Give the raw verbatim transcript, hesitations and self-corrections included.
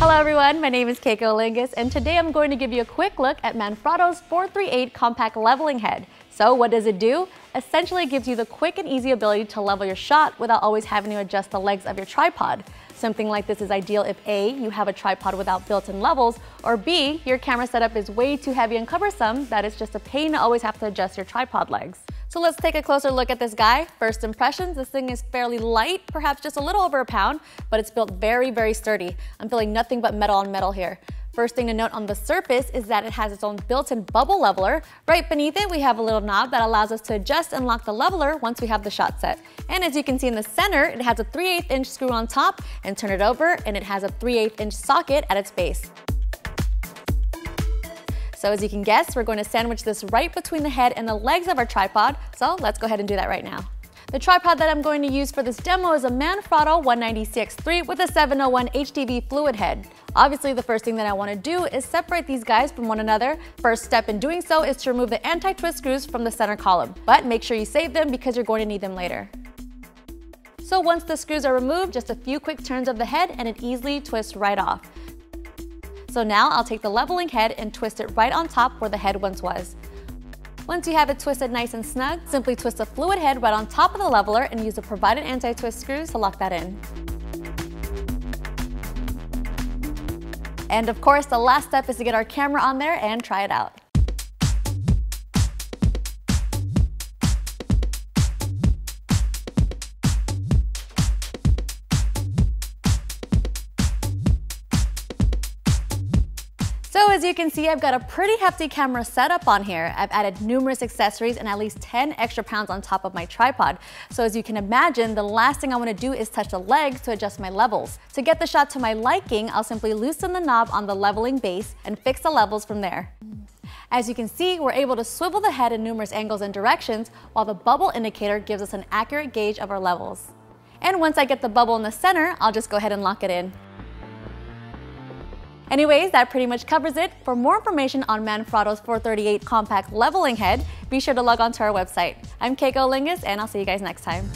Hello everyone, my name is Keiko Alingas, and today I'm going to give you a quick look at Manfrotto's four three eight compact leveling head. So what does it do? Essentially, it gives you the quick and easy ability to level your shot without always having to adjust the legs of your tripod. Something like this is ideal if A, you have a tripod without built-in levels, or B, your camera setup is way too heavy and cumbersome that it's just a pain to always have to adjust your tripod legs. So let's take a closer look at this guy. First impressions, this thing is fairly light, perhaps just a little over a pound, but it's built very, very sturdy. I'm feeling nothing but metal on metal here. First thing to note on the surface is that it has its own built-in bubble leveler. Right beneath it, we have a little knob that allows us to adjust and lock the leveler once we have the shot set. And as you can see in the center, it has a three eighths inch screw on top, and turn it over, and it has a three eighths inch socket at its base. So as you can guess, we're going to sandwich this right between the head and the legs of our tripod, so let's go ahead and do that right now. The tripod that I'm going to use for this demo is a Manfrotto one ninety C X three with a seven oh one H D V fluid head. Obviously, the first thing that I want to do is separate these guys from one another. First step in doing so is to remove the anti-twist screws from the center column, but make sure you save them because you're going to need them later. So once the screws are removed, just a few quick turns of the head and it easily twists right off. So now I'll take the leveling head and twist it right on top where the head once was. Once you have it twisted nice and snug, simply twist the fluid head right on top of the leveler and use the provided anti-twist screws to lock that in. And of course, the last step is to get our camera on there and try it out. So as you can see, I've got a pretty hefty camera setup on here. I've added numerous accessories and at least ten extra pounds on top of my tripod. So as you can imagine, the last thing I want to do is touch the legs to adjust my levels. To get the shot to my liking, I'll simply loosen the knob on the leveling base and fix the levels from there. As you can see, we're able to swivel the head in numerous angles and directions, while the bubble indicator gives us an accurate gauge of our levels. And once I get the bubble in the center, I'll just go ahead and lock it in. Anyways, that pretty much covers it. For more information on Manfrotto's four three eight compact leveling head, be sure to log on to our website. I'm Keiko Alingas, and I'll see you guys next time.